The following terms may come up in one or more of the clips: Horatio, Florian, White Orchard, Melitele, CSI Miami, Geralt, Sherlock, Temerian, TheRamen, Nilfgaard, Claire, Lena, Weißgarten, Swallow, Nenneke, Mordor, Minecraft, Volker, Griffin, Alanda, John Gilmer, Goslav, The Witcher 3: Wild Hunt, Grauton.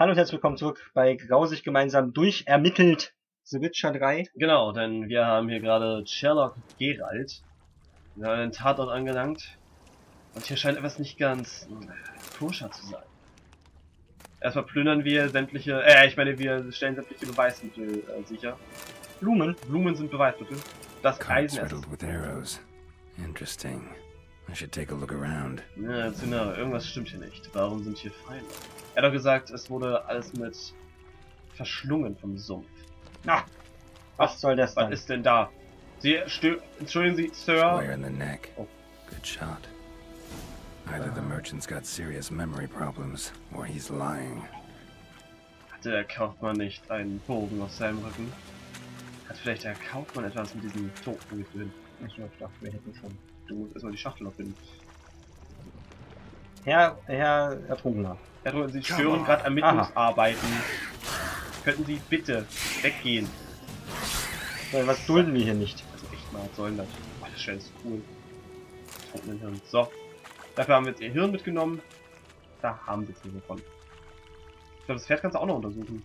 Hallo und herzlich willkommen zurück bei Grausig gemeinsam durchermittelt The Witcher 3. Genau, denn wir haben hier gerade Sherlock und Geralt. Wir haben den Tatort angelangt. Und hier scheint etwas nicht ganz koscher zu sein. Erstmal plündern wir sämtliche... wir stellen sämtliche Beweismittel sicher. Blumen sind Beweismittel. Das Eisen ist... Interesting. I should take a look around. Ja, genau. Irgendwas stimmt hier nicht. Warum sind hier Feinde? Er hat doch gesagt, es wurde alles mit verschlungen vom Sumpf. Na! Was soll das denn? Was ist denn da? Sie entschuldigen Sie, Sir. Where in the neck. Oh. Good shot. Either the merchant's got serious memory problems or he's lying. Hatte der Kaufmann nicht einen Bogen auf seinem Rücken? Hat vielleicht der Kaufmann etwas mit diesem Toten getötet? Ich dachte, wir hätten schon. Du musst erstmal die Schachtel aufbinden. Herr Ertrunkener. Herr Ertrunkener, Sie stören gerade Ermittlungsarbeiten. Könnten Sie bitte weggehen? Was dulden wir hier nicht? Also echt mal, was soll denn das? Oh, das Schell ist cool. So, dafür haben wir jetzt Ihr Hirn mitgenommen. Da haben wir jetzt nichts davon. Ich glaube, das Pferd kannst du auch noch untersuchen.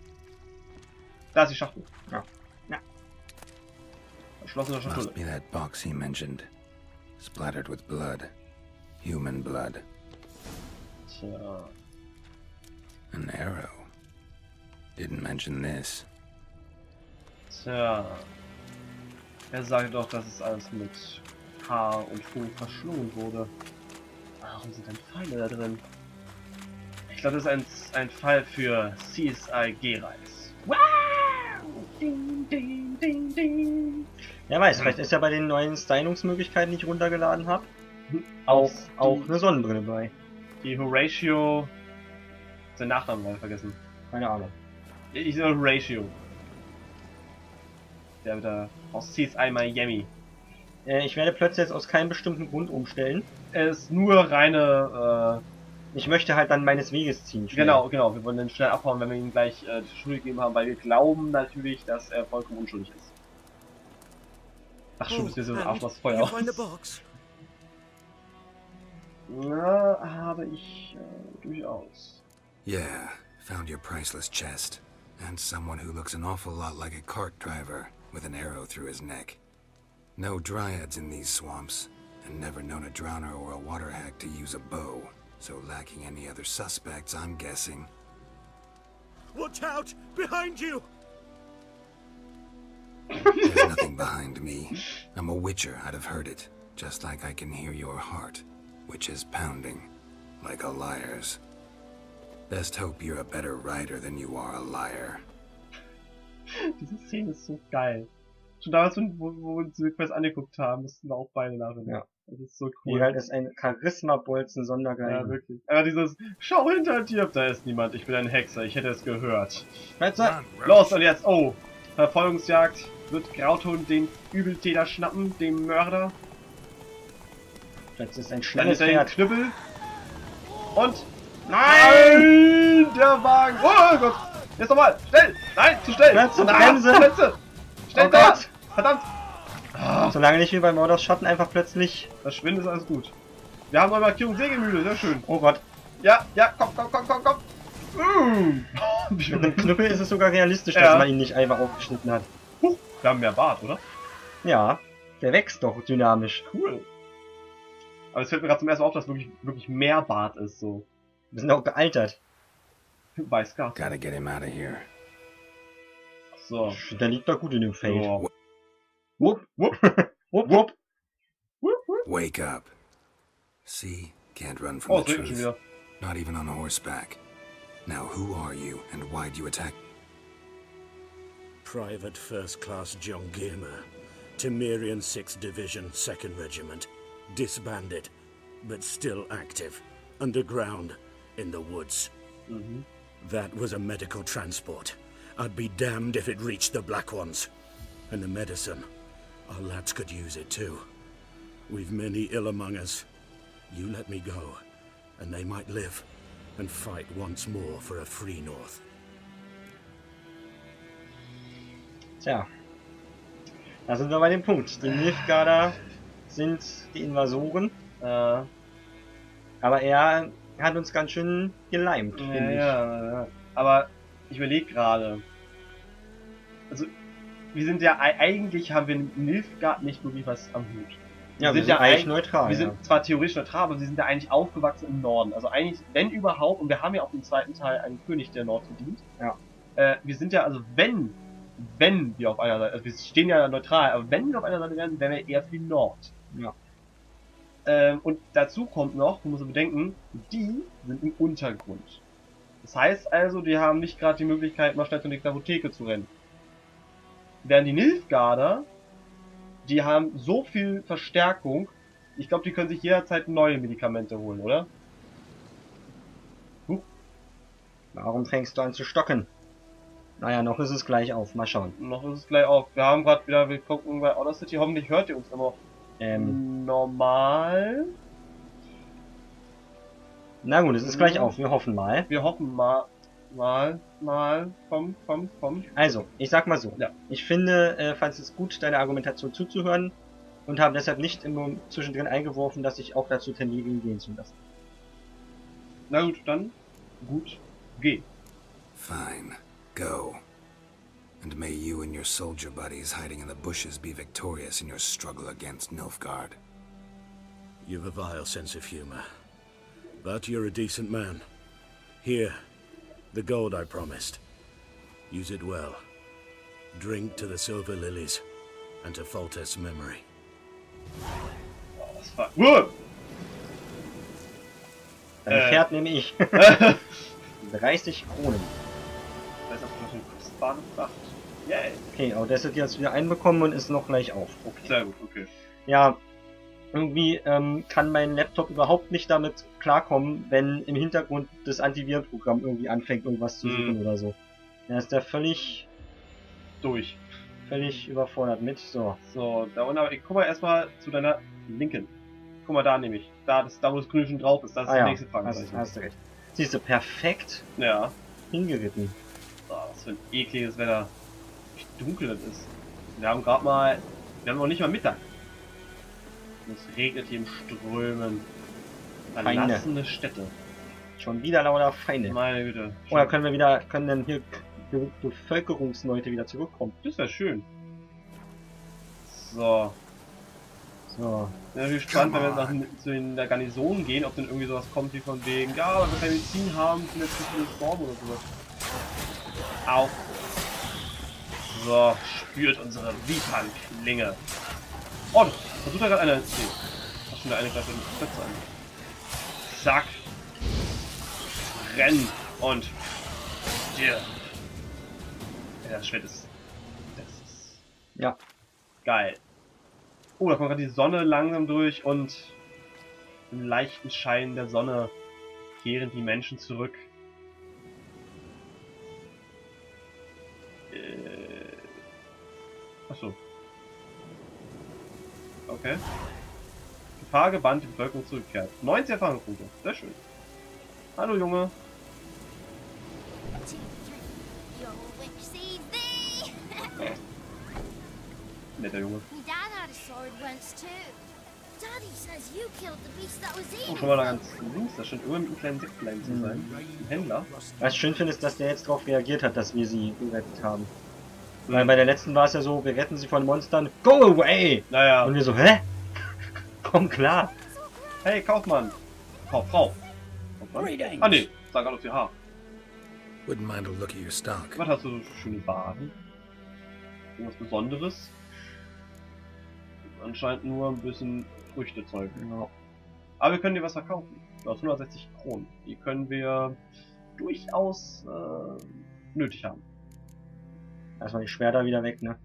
Da ist die Schachtel. Ja. Verschlossene Schachtel. Splattered with blood. Human blood. Tja. An arrow. Didn't mention this. Tja. Er sagte doch, dass es alles mit Haar und Fuhl verschlungen wurde. Warum sind denn Pfeile da drin? Ich glaube, das ist ein Fall für CSI Geralt. Wow! Ding, ding, ding, ding. Wer weiß, vielleicht ist ja bei den neuen Stylungsmöglichkeiten, die ich runtergeladen habe, auch eine Sonnenbrille bei. Die Horatio... Sein Nachnamen habe ich vergessen. Keine Ahnung. Ich sage Horatio. Der wieder aus CSI Miami. Ich werde plötzlich jetzt aus keinem bestimmten Grund umstellen. Es ist nur reine... Ich möchte halt dann meines Weges ziehen. Schnell. Genau. Wir wollen den schnell abhauen, wenn wir ihm gleich die Schuld gegeben haben, weil wir glauben natürlich, dass er vollkommen unschuldig ist. Ach, schon bist du so ein Arsch, was Feuer aus. Na, habe ich durchaus. Yeah, found your priceless chest. And someone who looks an awful lot like a cart driver with an arrow through his neck. No dryads in these swamps. And never known a drowner or a water hack to use a bow. So lacking any other suspects, I'm guessing. Watch out! Behind you! There's nothing behind me. I'm a witcher, I'd have heard it. Just like I can hear your heart, which is pounding, like a liar's. Best hope you're a better writer than you are a liar. Diese Szene ist so geil. Schon damals, wo wir uns die Quest angeguckt haben, mussten wir auch beide nachdenken. Ja. Das ist so cool. Geralt ist ein Charisma-Bolzen Sondergeil. Ja, wirklich. Aber dieses, schau hinter dir, da ist niemand, ich bin ein Hexer, ich hätte es gehört. Los und jetzt, oh! Verfolgungsjagd, wird Grauton den Übeltäter schnappen, den Mörder. Jetzt ist ein schnelles Knüppel. Und... Nein! Der Wagen! Oh Gott! Jetzt nochmal! Schnell! Nein! Zu schnell! Bremse! Bremse! Bremse! Schnell dort! Verdammt! Ah. Solange nicht wie bei Mordors Schatten einfach plötzlich... Verschwindet, ist alles gut. Wir haben eine Markierung Sägemühle, sehr schön. Oh Gott. Ja, komm! Mit dem Knüppel ist es sogar realistisch, dass man ihn nicht einfach aufgeschnitten hat. Huch, wir haben mehr Bart, oder? Ja, der wächst doch dynamisch. Cool. Aber es fällt mir gerade zum ersten Mal auf, dass wirklich mehr Bart ist. So. Wir sind auch gealtert. Weißgarten. Gotta get him out of here. So. Der liegt doch gut in dem Feld. Oh. Whoop. Wake up. See, can't run from the truth. Not even on horseback. Now, who are you, and why do you attack? Private First Class John Gilmer, Temerian 6th Division, 2nd Regiment. Disbanded, but still active. Underground, in the woods. That was a medical transport. I'd be damned if it reached the Black Ones. And the medicine, our lads could use it too. We've many ill among us. You let me go, and they might live. And fight once more for a free North. Tja, da sind wir bei dem Punkt. Die Nilfgaarder sind die Invasoren, aber er hat uns ganz schön geleimt, finde ich. Ja. Aber ich überlege gerade. Also, wir sind ja eigentlich, haben wir in Nilfgaard nicht wirklich was am Hut. Wir sind ja eigentlich neutral. Wir sind zwar theoretisch neutral, aber wir sind ja eigentlich aufgewachsen im Norden. Also eigentlich, wenn überhaupt, und wir haben ja auch im zweiten Teil einen König, der Nord verdient. Ja. Wir sind ja, also wenn wir auf einer Seite, also wir stehen ja neutral, aber wenn wir auf einer Seite wären, wären wir eher für den Nord. Ja. Und dazu kommt noch, man muss bedenken, die sind im Untergrund. Das heißt also, die haben nicht gerade die Möglichkeit, mal schnell zur nächsten Apotheke zu rennen. Während die Nilfgaarder, die haben so viel Verstärkung, ich glaube, die können sich jederzeit neue Medikamente holen, oder? Huh. Warum fängst du an zu stocken? Naja, noch ist es gleich auf, mal schauen. Noch ist es gleich auf. Wir haben gerade wieder, wir gucken bei Outer City, hoffentlich hört ihr uns immer. Normal. Na gut, es ist gleich auf, wir hoffen mal. Wir hoffen mal, komm. Also, ich sag mal so. Ja. Ich finde, fand es gut, deiner Argumentation zuzuhören und habe deshalb nicht immer zwischendrin eingeworfen, dass ich auch dazu tendiere, ihn gehen zu lassen. Na gut, dann. Gut, geh. Fine, go. And may you and your soldier buddies hiding in the bushes be victorious in your struggle against Nilfgaard. You've a vile sense of humor, but you're a decent man. Here, the gold I promised. Use it well. Drink to the silver lilies and to Foltest's memory. Oh, das war gut. Dein Pferd nehme ich. 30 Kronen. Das ist auf jeden Fall eine kostbare Fracht. Yay. Okay, aber das hat jetzt wieder einbekommen und ist noch gleich auf. Okay. Sehr gut, okay. Ja, irgendwie kann mein Laptop überhaupt nicht damit klarkommen, wenn im Hintergrund das Antivirenprogramm irgendwie anfängt, irgendwas zu suchen oder so. Da ist der völlig durch. Völlig überfordert mit. So, da unten, aber ich guck mal erstmal zu deiner linken. Guck mal da nämlich. Da wo das Grün schon drauf ist, das ist der nächste Fragezeichen. Hast du recht. Siehst du, perfekt hingeritten. Oh, was für ein ekliges Wetter. Wie dunkel das ist. Wir haben noch nicht mal Mittag. Und es regnet hier im Strömen. Verlassene Städte. Schon wieder lauter Feinde. Meine Güte. Oder können dann hier Bevölkerungsleute wieder zurückkommen? Das wäre schön. So. Ich bin natürlich gespannt, wenn wir jetzt zu der Garnison gehen, ob dann irgendwie sowas kommt wie von wegen, ja, aber wir Medizin haben, sind jetzt nicht in der Form oder sowas. Au. So, spürt unsere Wipan-Klinge. Oh, versucht da gerade einer zu ziehen. Ach, schon der eine gerade mit Kötze an. Zack. Renn und stirb. Ja, das Schwert ist. Das ist. Ja. Geil. Oh, da kommt gerade die Sonne langsam durch und im leichten Schein der Sonne kehren die Menschen zurück. Achso. Okay. Gefahr gebannt, die Bevölkerung zurückkehrt. 90 Erfahrungspunkte. Sehr schön. Hallo, Junge. Netter Junge. Oh, schon mal da ganz links, da scheint irgendein mit kleinen Sektlein zu sein. Ein Händler. Was ich schön finde, ist, dass der jetzt darauf reagiert hat, dass wir sie gerettet haben. Weil bei der letzten war es ja so, wir retten sie von Monstern, go away! Naja. Und wir so, hä? Komm klar! Hey, Kaufmann! Kauffrau! Kaufmann? Ah ne, sag alles für Haar. Was hast du so schöne Waren? Irgendwas Besonderes? Anscheinend nur ein bisschen Früchtezeug. Genau. Aber wir können dir was verkaufen. Aus 160 Kronen. Die können wir durchaus nötig haben. Erstmal die Schwerter wieder weg, ne?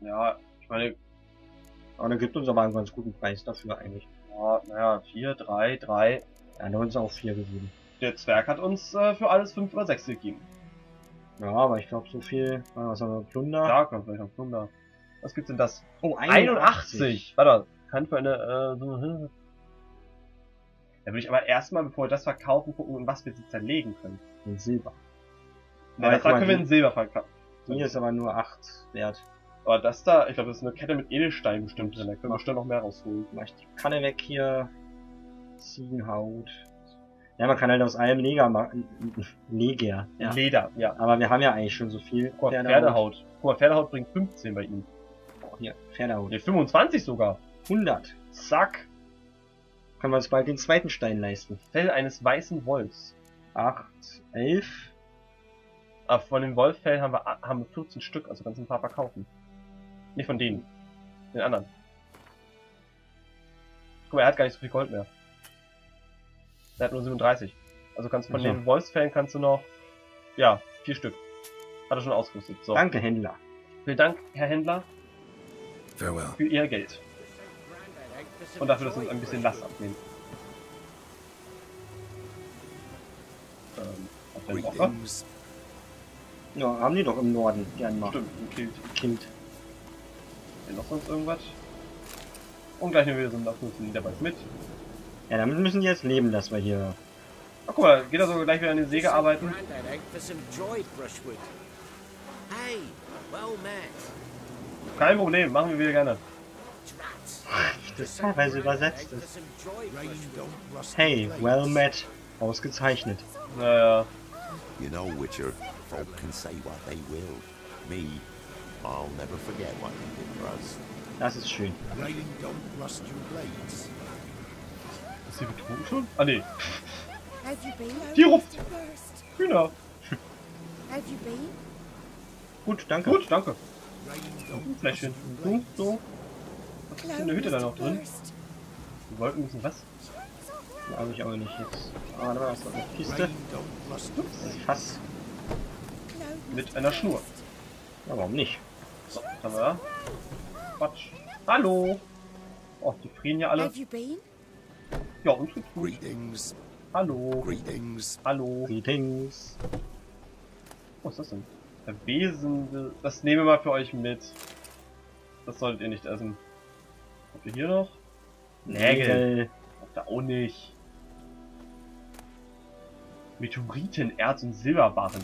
Ja, ich meine. Aber der gibt uns aber einen ganz guten Preis dafür eigentlich. Ja, naja, 4, 3, 3. Er hat uns auch 4 gegeben. Der Zwerg hat uns für alles 5 oder 6 gegeben. Ja, aber ich glaube so viel. Was haben wir? Plunder? Da kommt vielleicht noch Plunder. Was gibt's denn das? Oh, 81! Warte, kann für eine, Da will ich aber erstmal, bevor wir das verkaufen, gucken, in was wir sie zerlegen können. In Silber. Na, das da können wir in Silber verkaufen. Hier ist aber nur 8 wert. Aber das da, ich glaube, das ist eine Kette mit Edelsteinen bestimmt drin, da können wir bestimmt noch mehr rausholen. Vielleicht die Kanne weg hier. Ziegenhaut. Ja, man kann halt aus allem Leger machen. Leger. Ja. Leder, ja. Aber wir haben ja eigentlich schon so viel. Guck mal, Pferdehaut. Guck mal, Pferdehaut bringt 15 bei ihm. Oh, hier, Pferdehaut. Nee, 25 sogar. 100. Zack. Können wir uns bald den zweiten Stein leisten. Fell eines weißen Wolfs. 8, 11. Aber von dem Wolffell haben wir 14 Stück, also ganz ein paar verkaufen. Nicht von denen. Den anderen. Guck mal, er hat gar nicht so viel Gold mehr. Er hat nur 37. Also kannst du von den Wolfsfällen kannst du noch, ja, 4 Stück. Hat er schon ausgerüstet. So. Danke, Händler. Vielen Dank, Herr Händler. Farewell. Für Ihr Geld. Und dafür, dass wir uns ein bisschen Last abnehmen. Auf den Woche. Ja, haben die doch im Norden gern mal. Stimmt, ein Kind. Ist noch sonst irgendwas? Und gleich nehmen wir so einen Lastnutzen dabei mit. Ja, damit müssen die jetzt leben, dass wir hier... Ach guck mal, geht er so gleich wieder an den Säge arbeiten. Kein Problem, machen wir wieder gerne. Das ist teilweise übersetzt. Hey, well met. Ausgezeichnet. Naja. You know, Witcher, folk can say what they will. Me, I'll never forget what you did for us. Das ist schön. Ist sie betrunken schon? Ah ne. Die ruft! Hühner! Gut, danke. Gut, danke. Fläschchen. So, so. Was ist in der Hütte da noch drin? Die Wolken müssen was? Glaube ich aber nicht jetzt. Ah, da war das noch eine Kiste. Ups, ein Fass. Mit einer Schnur. Ja, warum nicht? So, was haben wir da? Quatsch. Hallo! Oh, die frieren ja alle. Ja, uns geht's gut. Greetings. Hallo. Greetings. Hallo. Greetings. Was ist das denn? Der Besen. Das nehmen wir mal für euch mit. Das solltet ihr nicht essen. Habt ihr hier noch? Nägel. Habt ihr auch nicht. Meteoriten, Erz und Silberbarren.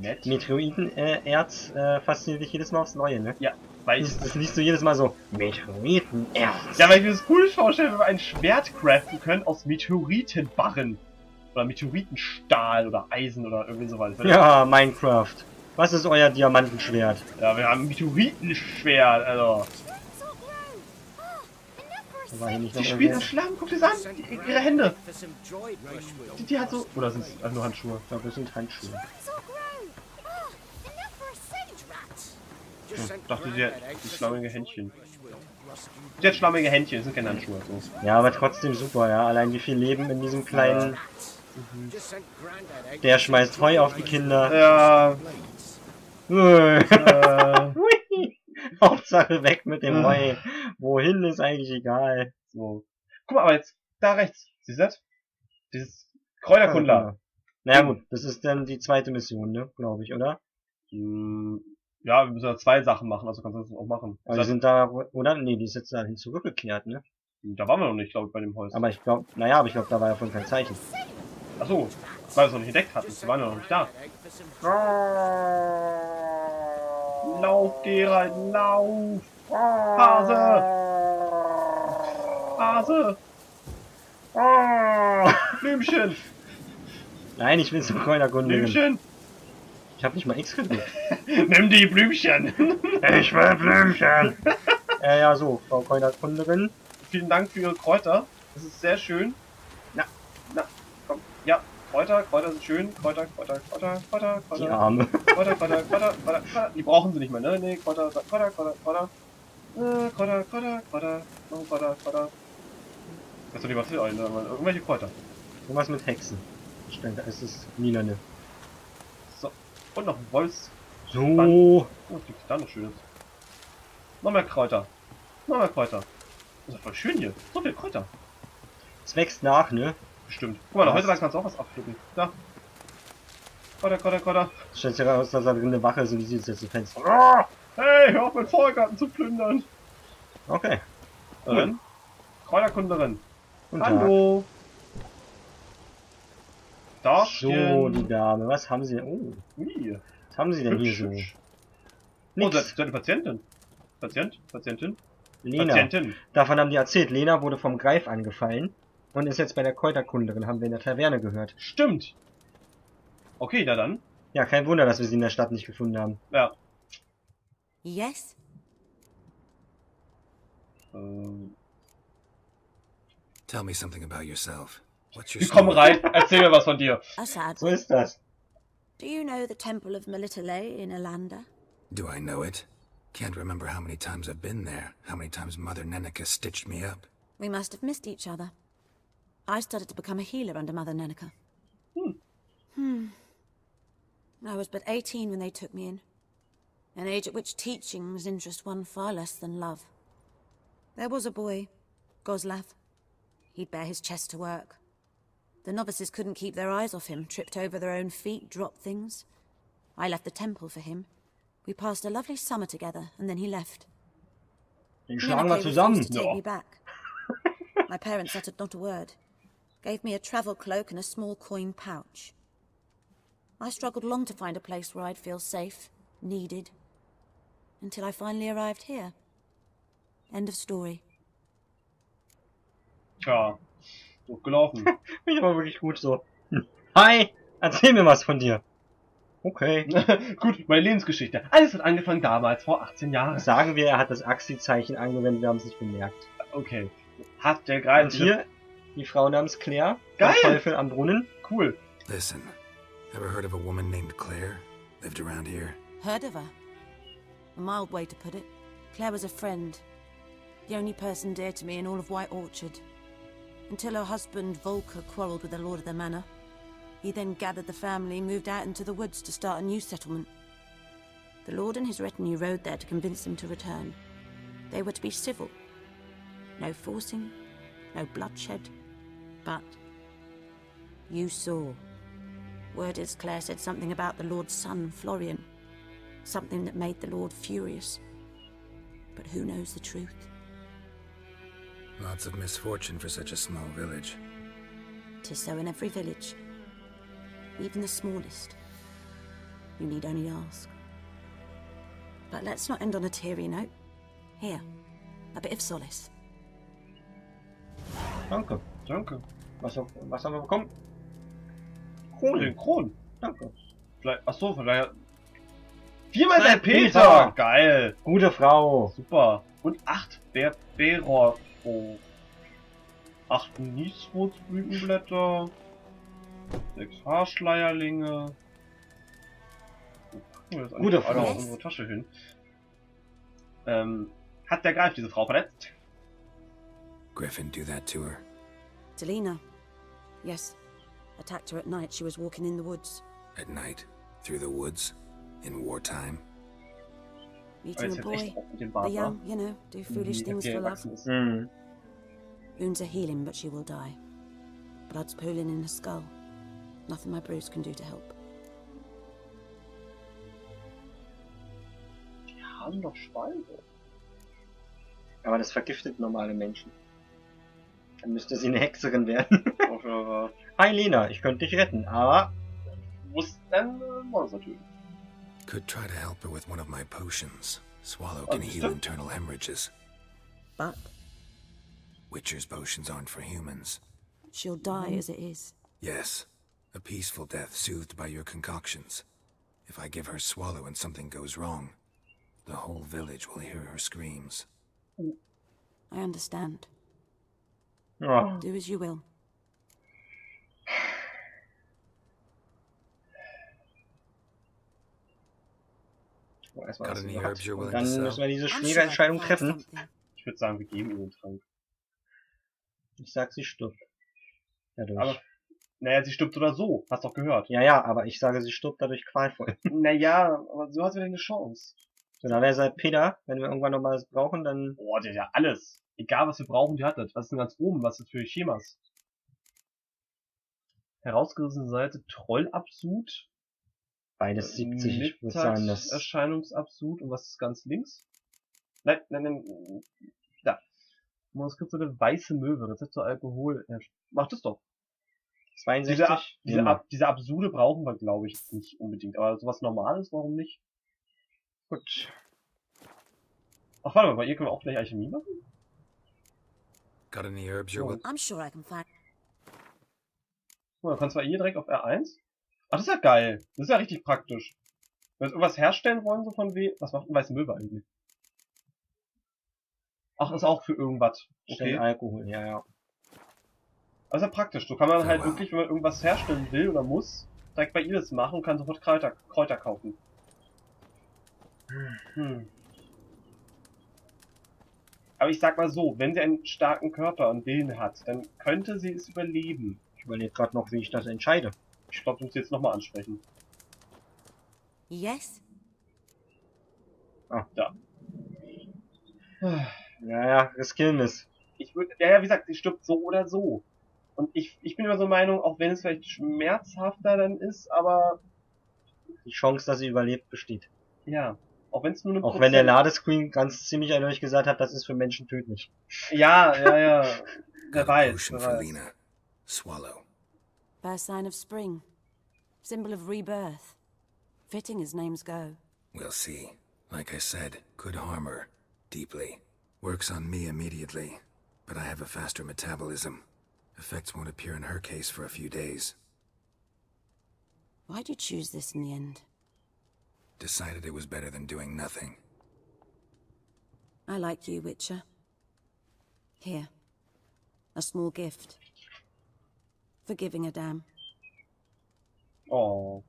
Nett. Meteoriten, Erz fasziniert dich jedes Mal aufs Neue, ne? Ja. Weil ich, das liest du jedes Mal so, Meteoritenerz. Ja, weil ich mir das cool vorstelle, wenn wir ein Schwert craften können aus Meteoritenbarren. Oder Meteoritenstahl oder Eisen oder irgendwie sowas. Ja, Minecraft. Was ist euer Diamantenschwert? Ja, wir haben ein Meteoritenschwert, also. Die spielen das Schlamm, guck dir das an, ihre Hände. Die hat so... Oder sind es nur Handschuhe? Ich glaube, das sind Handschuhe. Ich dachte, sie hat schlammige Händchen. Sie hat schlammige Händchen, das sind keine Handschuhe. So. Ja, aber trotzdem super, ja. Allein wie viel Leben in diesem kleinen... Der schmeißt Heu auf die Kinder. Ja. Hauptsache weg mit dem Heu. Wohin ist eigentlich egal. So. Guck mal, aber jetzt, da rechts. Siehst du das? Dieses Kräuterkundler. Naja gut, das ist dann die zweite Mission, ne? Glaube ich, oder? Ja, wir müssen ja 2 Sachen machen, also kannst du das auch machen. Aber die sind da, oder? Nee, die ist jetzt dahin zurückgekehrt, ne? Da waren wir noch nicht, glaube ich, bei dem Holz. Aber ich glaube, naja, aber ich glaube, da war ja von kein Zeichen. Achso, weil wir es noch nicht entdeckt hatten, die waren ja noch nicht da. Lauf, Geralt, lauf! Hase! Hase! Blümchen! Nein, ich will zum Kräuterkunde. Blümchen! Ich hab nicht mal X gedrückt. Nimm die Blümchen! Ich will Blümchen! Ja, so, Frau Kräuterkundlerin. Vielen Dank für Ihre Kräuter. Das ist sehr schön. Na, komm. Ja, Kräuter sind schön. Kräuter. Die Arme. Kräuter. Die brauchen sie nicht mehr, ne? Nee, Kräuter. Kräuter. Das ist doch was für euch, ne? Irgendwelche Kräuter. Irgendwas mit Hexen. Ich denke, es ist lila, ne? Und noch ein Wolfs. So. Oh, was gibt's da noch Schönes? Noch mehr Kräuter. Das ist voll schön hier. So viel Kräuter. Es wächst nach, ne? Bestimmt. Guck mal, noch heute kannst du auch was abpflücken. Da. Kräuter. Stellt sich heraus, dass da drin eine Wache ist und die sieht jetzt im Fenster. Oh, hey, hör auf, meinen Vorgarten zu plündern. Okay. Cool. Kräuterkunderin. Hallo. So, die Dame, was haben sie denn? Oh, was haben sie denn hier so? Oh, seine Patientin. Patientin? Lena. Patientin. Davon haben die erzählt. Lena wurde vom Greif angefallen. Und ist jetzt bei der Kräuterkunderin, haben wir in der Taverne gehört. Stimmt. Okay, na dann. Ja, kein Wunder, dass wir sie in der Stadt nicht gefunden haben. Ja. Yes? Tell me something about yourself. Komm rein, erzähl mir was von dir. Wo ist das? Do you know the temple of Melitele in Alanda? Do I know it? Can't remember how many times I've been there, how many times Mother Nenneke stitched me up. We must have missed each other. I started to become a healer under Mother Nenneke. I was but 18 when they took me in. An age at which teachings interest one far less than love. There was a boy, Goslav. He'd bare his chest to work. The novices couldn't keep their eyes off him, tripped over their own feet, dropped things. I left the temple for him. We passed a lovely summer together, and then he left. Die schlagen wir zusammen. Take me back. My parents uttered not a word. Gave me a travel cloak and a small coin pouch. I struggled long to find a place where I'd feel safe, needed, until I finally arrived here. End of story. Ja, gut gelaufen. Ich war wirklich gut so. Hi, erzähl mir was von dir. Okay. Gut, meine Lebensgeschichte. Alles hat angefangen damals, vor 18 Jahren. Sagen wir, er hat das Axi-Zeichen angewendet, wir haben es nicht bemerkt. Okay. Hat der gerade hier die Frau namens Claire. Geil. Teufel am Brunnen. Cool. Listen. Ever heard of a woman named Claire? Lived around here. Heard of her? A mild way to put it. Claire was a friend. The only person dear to me in all of White Orchard. Until her husband, Volker, quarreled with the lord of the manor. He then gathered the family, moved out into the woods to start a new settlement. The lord and his retinue rode there to convince them to return. They were to be civil. No forcing, no bloodshed. But you saw. Word is Claire said something about the lord's son, Florian. Something that made the lord furious. But who knows the truth? Lots of misfortune for such a small village. 'Tis so in every village. Even the smallest. You need only ask. But let's not end on a teary note. Here, a bit of solace. Danke, danke. Was haben wir bekommen? Kronen. Danke. Vielleicht, achso, vielleicht... 4 mal der Peter! Geil! Gute Frau! Super! Und 8 Berberer. 8 Nieswurzblütenblätter. 6 Haarschleierlinge. Das gute Frau! Auf unsere Tasche hin. Hat der Greif diese Frau verletzt? Griffin, do that to her. To Lena? Yes. Attacked her at night. She was walking in the woods. At night? Through the woods? In wartime? Meeting a boy. The young, you know, do foolish things for love. Wounds are healing, but she will die. Blood's pooling in her skull. Nothing my bruise can do to help. Die haben doch Schweine. Aber das vergiftet normale Menschen. Dann müsste sie eine Hexerin werden. Hi Lena, ich könnte dich retten, aber du musst dann Monster töten. Could try to help her with one of my potions. Swallow can heal internal hemorrhages. But Witcher's potions aren't for humans. She'll die as it is. Yes, a peaceful death soothed by your concoctions. If I give her Swallow and something goes wrong, the whole village will hear her screams. I understand. Ja. Do as you will. Oh, erstmal das und dann müssen wir diese schwere Entscheidung treffen. Ich würde sagen, wir geben ihm den Trank. Ich sag, sie stirbt. Dadurch. Aber, naja, sie stirbt oder so. Hast doch gehört. Ja, ja, aber ich sage, sie stirbt dadurch qualvoll. Naja, aber so hat sie denn eine Chance. So, da wäre es halt Peter. Wenn wir irgendwann nochmal was brauchen, dann... Boah, der hat ja alles. Egal, was wir brauchen, die hat das. Was ist denn ganz oben? Was ist für Schemas? Herausgerissene Seite, Trollabsud. Beides 70, ich würde sagen, das... Erscheinungsabsud. Und was ist ganz links? Nein, nein, nein. Da. Manuskript so eine weiße Möwe. Rezept zu Alkohol. Ja, mach das doch. 62. Diese Absude brauchen wir, glaube ich, nicht unbedingt. Aber sowas Normales, warum nicht? Gut. Ach, warte mal, bei ihr können wir auch gleich Alchemie machen? Got any herbs you're with? I'm sure I can find. Oh, dann kannst du hier direkt auf R1. Ach, das ist ja geil. Das ist ja richtig praktisch. Wenn wir irgendwas herstellen wollen, so von weh. Was macht ein weißer Möwe eigentlich? Ach, ist auch für irgendwas. Okay. Alkohol, ja, ja. Also praktisch. So kann man halt wirklich, wenn man irgendwas herstellen will oder muss, direkt bei ihr das machen und kann sofort Kräuter kaufen. Hm. Aber ich sag mal so, wenn sie einen starken Körper und Willen hat, dann könnte sie es überleben. Ich überlege gerade noch, wie ich das entscheide. Ich glaube, du musst jetzt nochmal ansprechen. Yes? Ah, da. Naja, riskieren ist. Ich würde, ja, wie gesagt, sie stirbt so oder so. Und ich bin immer so der Meinung, auch wenn es vielleicht schmerzhafter dann ist, aber... Die Chance, dass sie überlebt, besteht. Ja. Auch, wenn's nur auch wenn der Ladescreen ganz ziemlich eindeutig gesagt hat, das ist für Menschen tödlich. Ja, ja, ja. Wer weiß. Lena. Swallow. First sign of spring. Symbol of rebirth. Fitting as names go. We'll see. Like I said, could harm her. Deeply. Works on me immediately. But I have a faster metabolism. Effects won't appear in her case for a few days. Why'd you choose this in the end? Decided it was better than doing nothing. I like you, Witcher. Here. A small gift. For giving a damn. Oh.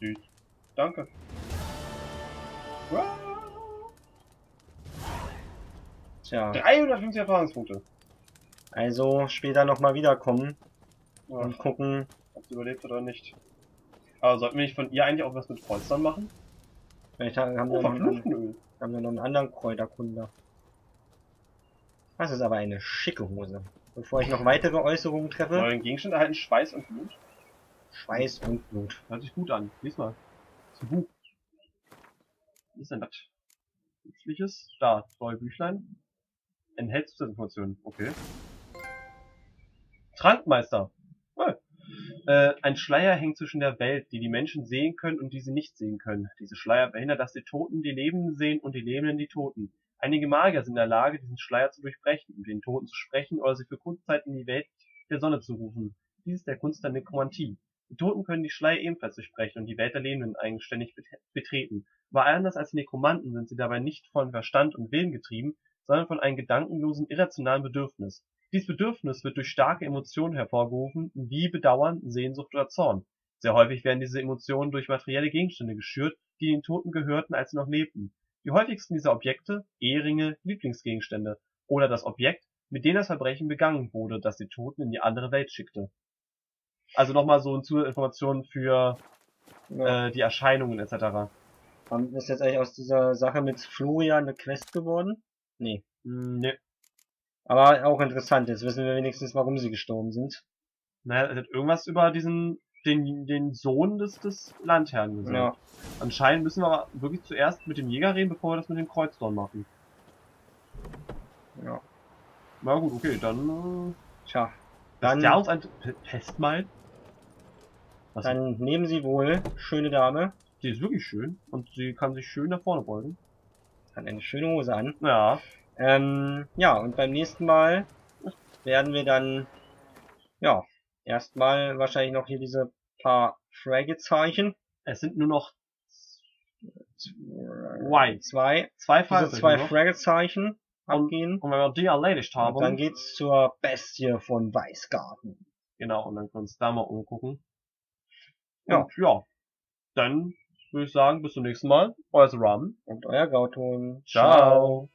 Süß. Danke. Wow. Tja. 350 Erfahrungspunkte. Also später nochmal wiederkommen. Ja. Und gucken, ob sie überlebt oder nicht. Aber sollten wir nicht von ihr eigentlich auch was mit Kreuzern machen? Vielleicht haben wir noch einen anderen Kräuterkunde. Das ist aber eine schicke Hose. Bevor ich noch weitere Äußerungen treffe... Neuen Gegenstand erhalten Schweiß und Blut. Schweiß und Blut. Hört sich gut an. Lies mal. Das ist ein Buch. Was ist denn das? Nützliches? Da. Zwei Büchlein. Enthält Informationen. Okay. Trankmeister. Cool. Ein Schleier hängt zwischen der Welt, die die Menschen sehen können und die sie nicht sehen können. Diese Schleier verhindert, dass die Toten die Lebenden sehen und die Lebenden die Toten. Einige Magier sind in der Lage, diesen Schleier zu durchbrechen, um den Toten zu sprechen oder sie für Kunstzeit in die Welt der Sonne zu rufen. Dies ist der Kunst der Nekromantie. Die Toten können die Schleier ebenfalls durchbrechen und die Welt der Lebenden eigenständig betreten. Aber anders als die Nekromanten sind sie dabei nicht von Verstand und Willen getrieben, sondern von einem gedankenlosen, irrationalen Bedürfnis. Dieses Bedürfnis wird durch starke Emotionen hervorgerufen, wie Bedauern, Sehnsucht oder Zorn. Sehr häufig werden diese Emotionen durch materielle Gegenstände geschürt, die den Toten gehörten, als sie noch lebten. Die häufigsten dieser Objekte, Eheringe, Lieblingsgegenstände oder das Objekt, mit dem das Verbrechen begangen wurde, das die Toten in die andere Welt schickte. Also nochmal so eine Zusatzinformation für die Erscheinungen etc. Ist jetzt eigentlich aus dieser Sache mit Florian eine Quest geworden? Nee. Nee. Aber auch interessant, jetzt wissen wir wenigstens, warum sie gestorben sind. Naja, er hat irgendwas über diesen, den Sohn des Landherrn gesagt. Ja. Anscheinend müssen wir aber wirklich zuerst mit dem Jäger reden, bevor wir das mit dem Kreuzdorn machen. Ja. Na gut, okay, dann... Tja. Dann... Der uns ein Festmahl? Was dann ist? Nehmen Sie wohl, schöne Dame. Die ist wirklich schön und sie kann sich schön nach vorne beugen. Hat eine schöne Hose an. Ja. Ja, und beim nächsten Mal werden wir dann, ja, erstmal wahrscheinlich noch hier diese paar Fragezeichen. Es sind nur noch zwei Fragezeichen angehen. Und wenn wir die erledigt haben, und dann geht's zur Bestie von Weißgarten. Genau, und dann können wir uns da mal umgucken. Ja. Und ja, dann würde ich sagen, bis zum nächsten Mal. Euer Ram. Und euer Gauton. Ciao.